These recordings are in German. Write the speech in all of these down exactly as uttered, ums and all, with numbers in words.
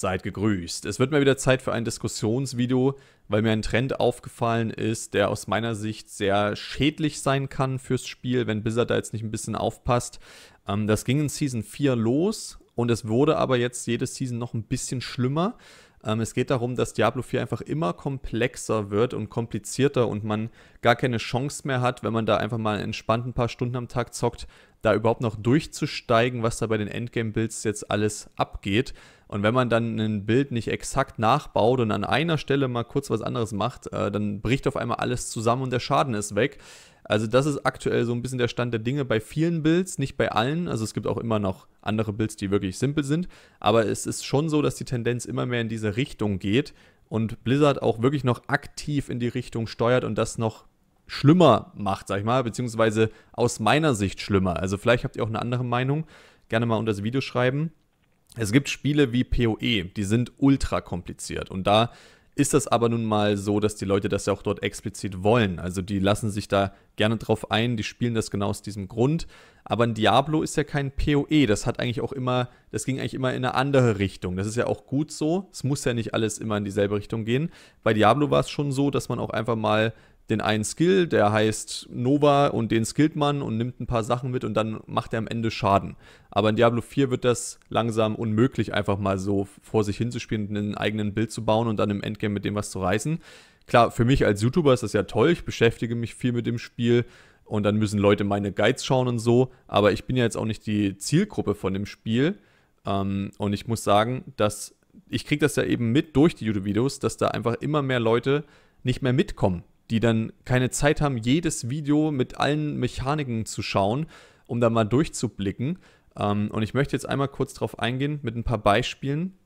Seid gegrüßt. Es wird mal wieder Zeit für ein Diskussionsvideo, weil mir ein Trend aufgefallen ist, der aus meiner Sicht sehr schädlich sein kann fürs Spiel, wenn Blizzard da jetzt nicht ein bisschen aufpasst. Ähm, das ging in Season vier los und es wurde aber jetzt jede Season noch ein bisschen schlimmer. Ähm, es geht darum, dass Diablo vier einfach immer komplexer wird und komplizierter und man gar keine Chance mehr hat, wenn man da einfach mal entspannt ein paar Stunden am Tag zockt, da überhaupt noch durchzusteigen, was da bei den Endgame-Builds jetzt alles abgeht. Und wenn man dann ein Bild nicht exakt nachbaut und an einer Stelle mal kurz was anderes macht, äh, dann bricht auf einmal alles zusammen und der Schaden ist weg. Also das ist aktuell so ein bisschen der Stand der Dinge bei vielen Builds, nicht bei allen. Also es gibt auch immer noch andere Builds, die wirklich simpel sind. Aber es ist schon so, dass die Tendenz immer mehr in diese Richtung geht und Blizzard auch wirklich noch aktiv in die Richtung steuert und das noch schlimmer macht, sag ich mal, beziehungsweise aus meiner Sicht schlimmer. Also vielleicht habt ihr auch eine andere Meinung. Gerne mal unter das Video schreiben. Es gibt Spiele wie PoE, die sind ultra kompliziert und da ist das aber nun mal so, dass die Leute das ja auch dort explizit wollen. Also die lassen sich da gerne drauf ein, die spielen das genau aus diesem Grund. Aber ein Diablo ist ja kein PoE, das hat eigentlich auch immer, das ging eigentlich immer in eine andere Richtung. Das ist ja auch gut so, es muss ja nicht alles immer in dieselbe Richtung gehen. Bei Diablo war es schon so, dass man auch einfach mal den einen Skill, der heißt Nova und den skillt man und nimmt ein paar Sachen mit und dann macht er am Ende Schaden. Aber in Diablo vier wird das langsam unmöglich, einfach mal so vor sich hinzuspielen, einen eigenen Bild zu bauen und dann im Endgame mit dem was zu reißen. Klar, für mich als YouTuber ist das ja toll, ich beschäftige mich viel mit dem Spiel und dann müssen Leute meine Guides schauen und so, aber ich bin ja jetzt auch nicht die Zielgruppe von dem Spiel ähm, und ich muss sagen, dass ich kriege das ja eben mit durch die YouTube-Videos, dass da einfach immer mehr Leute nicht mehr mitkommen, die dann keine Zeit haben, jedes Video mit allen Mechaniken zu schauen, um da mal durchzublicken. Ähm, und ich möchte jetzt einmal kurz drauf eingehen mit ein paar Beispielen.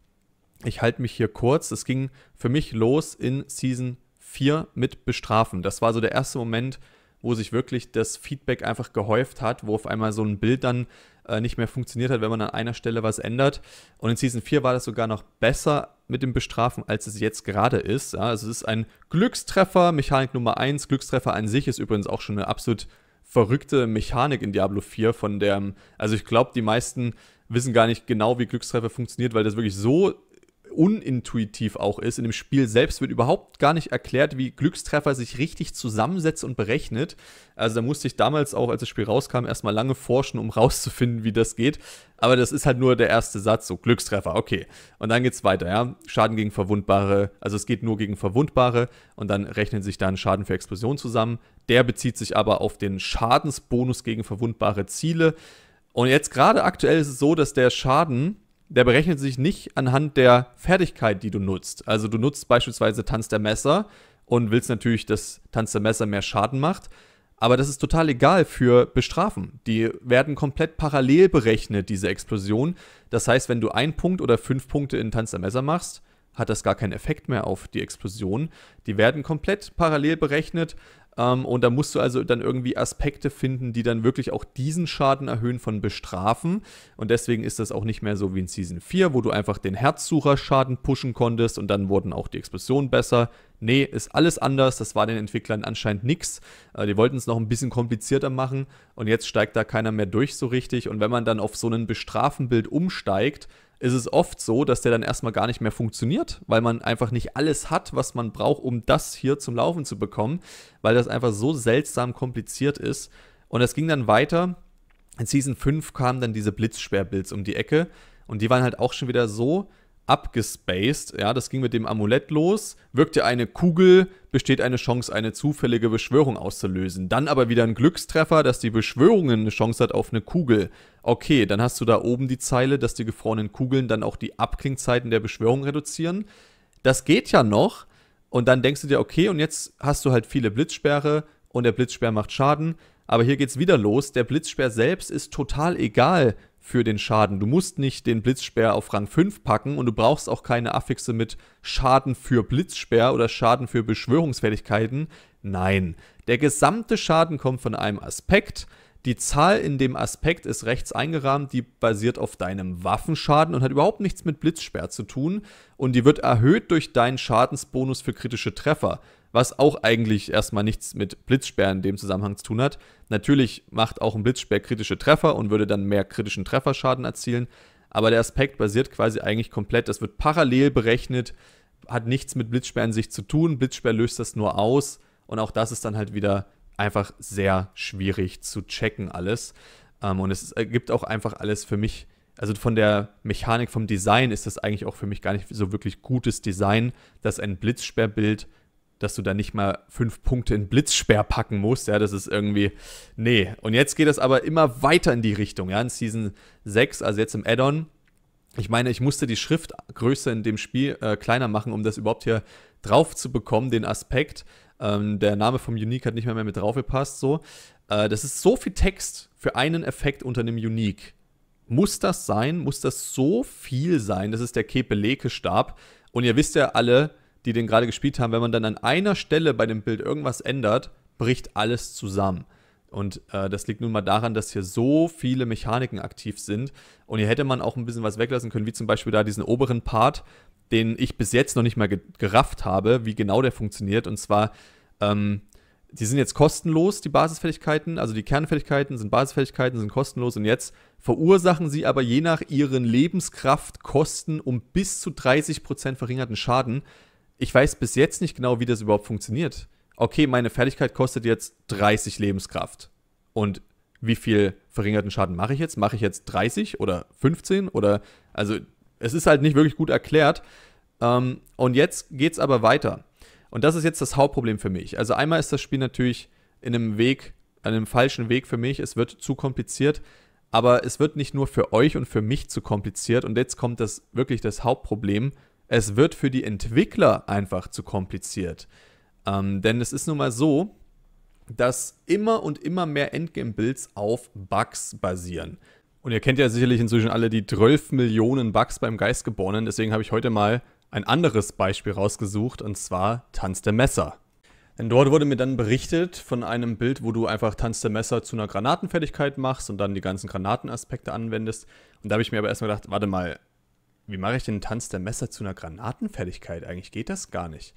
Ich halte mich hier kurz. Es ging für mich los in Season vier mit Bestrafen. Das war so der erste Moment, wo sich wirklich das Feedback einfach gehäuft hat, wo auf einmal so ein Bild dann äh, nicht mehr funktioniert hat, wenn man an einer Stelle was ändert. Und in Season vier war das sogar noch besser mit dem Bestrafen, als es jetzt gerade ist. Ja, also es ist ein Glückstreffer, Mechanik Nummer eins. Glückstreffer an sich ist übrigens auch schon eine absolut verrückte Mechanik in Diablo vier. Von der, also ich glaube, die meisten wissen gar nicht genau, wie Glückstreffer funktioniert, weil das wirklich so unintuitiv auch ist. In dem Spiel selbst wird überhaupt gar nicht erklärt, wie Glückstreffer sich richtig zusammensetzt und berechnet. Also da musste ich damals auch, als das Spiel rauskam, erstmal lange forschen, um rauszufinden, wie das geht. Aber das ist halt nur der erste Satz, so Glückstreffer, okay. Und dann geht's weiter, ja. Schaden gegen Verwundbare, also es geht nur gegen Verwundbare und dann rechnen sich dann Schaden für Explosionen zusammen. Der bezieht sich aber auf den Schadensbonus gegen verwundbare Ziele. Und jetzt gerade aktuell ist es so, dass der Schaden, der berechnet sich nicht anhand der Fertigkeit, die du nutzt. Also du nutzt beispielsweise Tanz der Messer und willst natürlich, dass Tanz der Messer mehr Schaden macht. Aber das ist total egal für Bestrafen. Die werden komplett parallel berechnet, diese Explosion. Das heißt, wenn du einen Punkt oder fünf Punkte in Tanz der Messer machst, hat das gar keinen Effekt mehr auf die Explosion. Die werden komplett parallel berechnet. Ähm, und da musst du also dann irgendwie Aspekte finden, die dann wirklich auch diesen Schaden erhöhen von Bestrafen. Und deswegen ist das auch nicht mehr so wie in Season vier, wo du einfach den Herzsucherschaden pushen konntest und dann wurden auch die Explosionen besser. Nee, ist alles anders. Das war den Entwicklern anscheinend nix. Äh, die wollten es noch ein bisschen komplizierter machen und jetzt steigt da keiner mehr durch so richtig. Und wenn man dann auf so ein Bestrafenbild umsteigt, ist es oft so, dass der dann erstmal gar nicht mehr funktioniert, weil man einfach nicht alles hat, was man braucht, um das hier zum Laufen zu bekommen, weil das einfach so seltsam kompliziert ist. Und das ging dann weiter. In Season fünf kamen dann diese Blitzsperrbilds um die Ecke und die waren halt auch schon wieder so abgespaced. Ja, das ging mit dem Amulett los. Wirkt dir eine Kugel, besteht eine Chance, eine zufällige Beschwörung auszulösen. Dann aber wieder ein Glückstreffer, dass die Beschwörungen eine Chance hat auf eine Kugel. Okay, dann hast du da oben die Zeile, dass die gefrorenen Kugeln dann auch die Abklingzeiten der Beschwörung reduzieren. Das geht ja noch. Und dann denkst du dir, okay, und jetzt hast du halt viele Blitzsperre und der Blitzsperr macht Schaden. Aber hier geht's wieder los. Der Blitzsperr selbst ist total egal für den Schaden. Du musst nicht den Blitzsperr auf Rang fünf packen und du brauchst auch keine Affixe mit Schaden für Blitzsperr oder Schaden für Beschwörungsfähigkeiten. Nein, der gesamte Schaden kommt von einem Aspekt. Die Zahl in dem Aspekt ist rechts eingerahmt, die basiert auf deinem Waffenschaden und hat überhaupt nichts mit Blitzsperr zu tun und die wird erhöht durch deinen Schadensbonus für kritische Treffer, was auch eigentlich erstmal nichts mit Blitzsperr in dem Zusammenhang zu tun hat. Natürlich macht auch ein Blitzsperr kritische Treffer und würde dann mehr kritischen Trefferschaden erzielen, aber der Aspekt basiert quasi eigentlich komplett, das wird parallel berechnet, hat nichts mit Blitzsperr in sich zu tun, Blitzsperr löst das nur aus und auch das ist dann halt wieder einfach sehr schwierig zu checken alles. Ähm, und es ergibt auch einfach alles für mich, also von der Mechanik, vom Design ist das eigentlich auch für mich gar nicht so wirklich gutes Design, dass ein Blitzsperrbild, dass du da nicht mal fünf Punkte in Blitzsperr packen musst, ja, das ist irgendwie, nee. Und jetzt geht das aber immer weiter in die Richtung, ja, in Season sechs, also jetzt im Add-on. Ich meine, ich musste die Schriftgröße in dem Spiel äh, kleiner machen, um das überhaupt hier drauf zu bekommen, den Aspekt. Ähm, der Name vom Unique hat nicht mehr, mehr mit drauf gepasst, so. Äh, das ist so viel Text für einen Effekt unter einem Unique. Muss das sein? Muss das so viel sein? Das ist der Kepeleke-Stab. Und ihr wisst ja alle, die den gerade gespielt haben, wenn man dann an einer Stelle bei dem Bild irgendwas ändert, bricht alles zusammen. Und äh, das liegt nun mal daran, dass hier so viele Mechaniken aktiv sind. Und hier hätte man auch ein bisschen was weglassen können, wie zum Beispiel da diesen oberen Part, den ich bis jetzt noch nicht mal ge gerafft habe, wie genau der funktioniert. Und zwar, ähm, die sind jetzt kostenlos, die Basisfähigkeiten. Also die Kernfähigkeiten sind Basisfähigkeiten, sind kostenlos. Und jetzt verursachen sie aber je nach ihren Lebenskraftkosten um bis zu dreißig Prozent verringerten Schaden. Ich weiß bis jetzt nicht genau, wie das überhaupt funktioniert. Okay, meine Fertigkeit kostet jetzt dreißig Lebenskraft. Und wie viel verringerten Schaden mache ich jetzt? Mache ich jetzt dreißig oder fünfzehn? Oder, also, es ist halt nicht wirklich gut erklärt. Ähm, und jetzt geht es aber weiter. Und das ist jetzt das Hauptproblem für mich. Also einmal ist das Spiel natürlich in einem Weg, an einem falschen Weg für mich. Es wird zu kompliziert. Aber es wird nicht nur für euch und für mich zu kompliziert. Und jetzt kommt das wirklich das Hauptproblem. Es wird für die Entwickler einfach zu kompliziert. Ähm, denn es ist nun mal so, dass immer und immer mehr Endgame-Builds auf Bugs basieren. Und ihr kennt ja sicherlich inzwischen alle die zwölf Millionen Bugs beim Geistgeborenen. Deswegen habe ich heute mal ein anderes Beispiel rausgesucht, und zwar Tanz der Messer. Denn dort wurde mir dann berichtet von einem Bild, wo du einfach Tanz der Messer zu einer Granatenfertigkeit machst und dann die ganzen Granatenaspekte anwendest. Und da habe ich mir aber erstmal gedacht, warte mal, wie mache ich den Tanz der Messer zu einer Granatenfertigkeit? Eigentlich geht das gar nicht.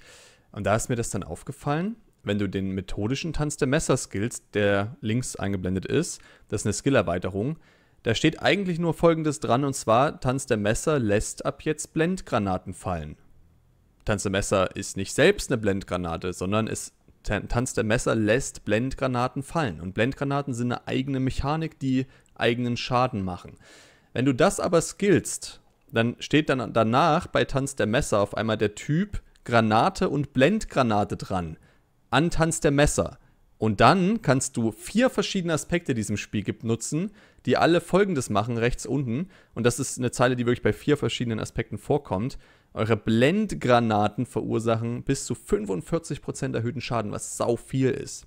Und da ist mir das dann aufgefallen, wenn du den methodischen Tanz der Messer skillst, der links eingeblendet ist, das ist eine Skill-Erweiterung, da steht eigentlich nur Folgendes dran, und zwar, Tanz der Messer lässt ab jetzt Blendgranaten fallen. Tanz der Messer ist nicht selbst eine Blendgranate, sondern es, Tanz der Messer lässt Blendgranaten fallen. Und Blendgranaten sind eine eigene Mechanik, die eigenen Schaden machen. Wenn du das aber skillst, dann steht dann danach bei Tanz der Messer auf einmal der Typ Granate und Blendgranate dran. An Tanz der Messer. Und dann kannst du vier verschiedene Aspekte, die es im Spiel gibt, nutzen, die alle Folgendes machen, rechts unten. Und das ist eine Zeile, die wirklich bei vier verschiedenen Aspekten vorkommt. Eure Blendgranaten verursachen bis zu fünfundvierzig Prozent erhöhten Schaden, was sau viel ist.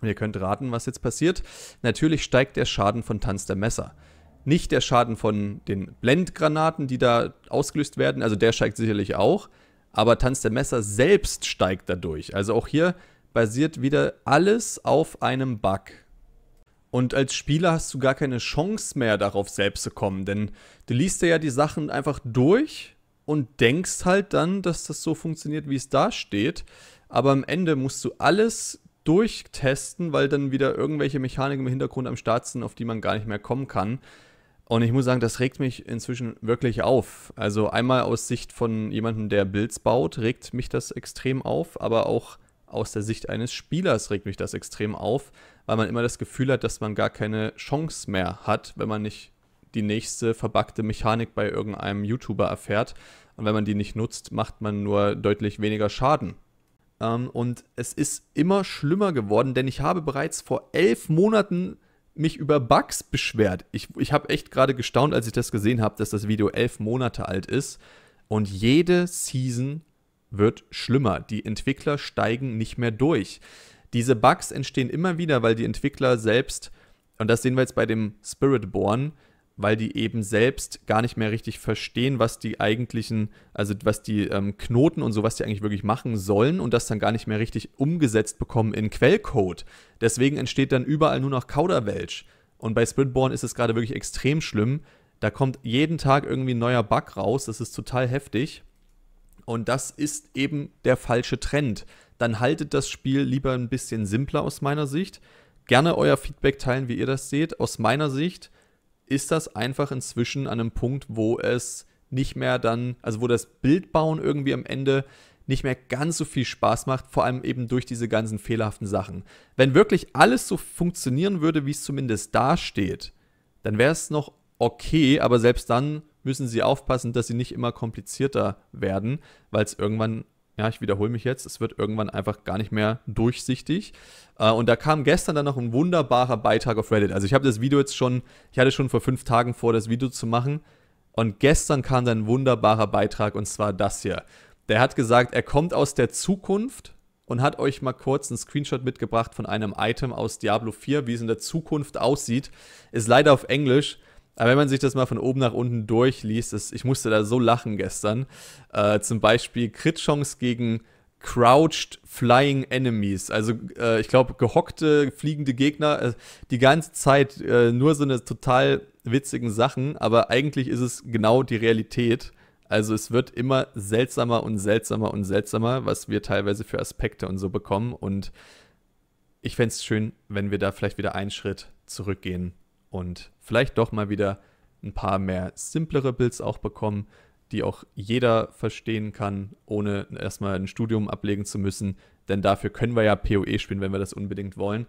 Und ihr könnt raten, was jetzt passiert. Natürlich steigt der Schaden von Tanz der Messer. Nicht der Schaden von den Blendgranaten, die da ausgelöst werden, also der steigt sicherlich auch, aber Tanz der Messer selbst steigt dadurch. Also auch hier basiert wieder alles auf einem Bug. Und als Spieler hast du gar keine Chance mehr, darauf selbst zu kommen, denn du liest dir ja die Sachen einfach durch und denkst halt dann, dass das so funktioniert, wie es da steht, aber am Ende musst du alles durchtesten, weil dann wieder irgendwelche Mechaniken im Hintergrund am Start sind, auf die man gar nicht mehr kommen kann. Und ich muss sagen, das regt mich inzwischen wirklich auf. Also einmal aus Sicht von jemandem, der Builds baut, regt mich das extrem auf. Aber auch aus der Sicht eines Spielers regt mich das extrem auf, weil man immer das Gefühl hat, dass man gar keine Chance mehr hat, wenn man nicht die nächste verbackte Mechanik bei irgendeinem YouTuber erfährt. Und wenn man die nicht nutzt, macht man nur deutlich weniger Schaden. Ähm, und es ist immer schlimmer geworden, denn ich habe bereits vor elf Monaten mich über Bugs beschwert. Ich, ich habe echt gerade gestaunt, als ich das gesehen habe, dass das Video elf Monate alt ist. Und jede Season wird schlimmer. Die Entwickler steigen nicht mehr durch. Diese Bugs entstehen immer wieder, weil die Entwickler selbst, und das sehen wir jetzt bei dem Spiritborn, weil die eben selbst gar nicht mehr richtig verstehen, was die eigentlichen, also was die ähm, Knoten und so, was die eigentlich wirklich machen sollen und das dann gar nicht mehr richtig umgesetzt bekommen in Quellcode. Deswegen entsteht dann überall nur noch Kauderwelsch. Und bei Spiritborn ist es gerade wirklich extrem schlimm. Da kommt jeden Tag irgendwie ein neuer Bug raus, das ist total heftig. Und das ist eben der falsche Trend. Dann haltet das Spiel lieber ein bisschen simpler aus meiner Sicht. Gerne euer Feedback teilen, wie ihr das seht. Aus meiner Sicht ist das einfach inzwischen an einem Punkt, wo es nicht mehr dann, also wo das Bildbauen irgendwie am Ende nicht mehr ganz so viel Spaß macht, vor allem eben durch diese ganzen fehlerhaften Sachen. Wenn wirklich alles so funktionieren würde, wie es zumindest dasteht, dann wäre es noch okay, aber selbst dann müssen sie aufpassen, dass sie nicht immer komplizierter werden, weil es irgendwann, ja, ich wiederhole mich jetzt, es wird irgendwann einfach gar nicht mehr durchsichtig. Äh, und da kam gestern dann noch ein wunderbarer Beitrag auf Reddit. Also ich habe das Video jetzt schon, ich hatte schon vor fünf Tagen vor, das Video zu machen. Und gestern kam dann ein wunderbarer Beitrag, und zwar das hier. Der hat gesagt, er kommt aus der Zukunft und hat euch mal kurz einen Screenshot mitgebracht von einem Item aus Diablo vier, wie es in der Zukunft aussieht. Ist leider auf Englisch, aber wenn man sich das mal von oben nach unten durchliest, das, ich musste da so lachen gestern. Äh, zum Beispiel Crit-Chance gegen Crouched Flying Enemies, also äh, ich glaube gehockte, fliegende Gegner, äh, die ganze Zeit äh, nur so eine total witzigen Sachen, aber eigentlich ist es genau die Realität. Also es wird immer seltsamer und seltsamer und seltsamer, was wir teilweise für Aspekte und so bekommen. Und ich fände es schön, wenn wir da vielleicht wieder einen Schritt zurückgehen und vielleicht doch mal wieder ein paar mehr simplere Builds auch bekommen, die auch jeder verstehen kann, ohne erstmal ein Studium ablegen zu müssen. Denn dafür können wir ja PoE spielen, wenn wir das unbedingt wollen.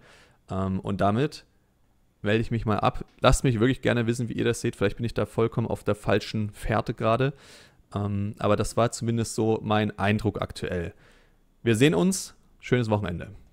Und damit melde ich mich mal ab. Lasst mich wirklich gerne wissen, wie ihr das seht. Vielleicht bin ich da vollkommen auf der falschen Fährte gerade. Ähm, aber das war zumindest so mein Eindruck aktuell. Wir sehen uns. Schönes Wochenende.